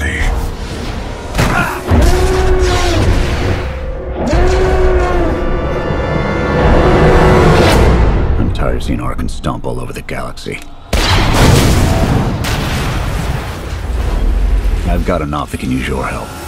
apathy. I'm tired of seeing Arkan stomp all over the galaxy. I've got enough that can use your help.